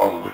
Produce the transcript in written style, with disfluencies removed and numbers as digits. Audio.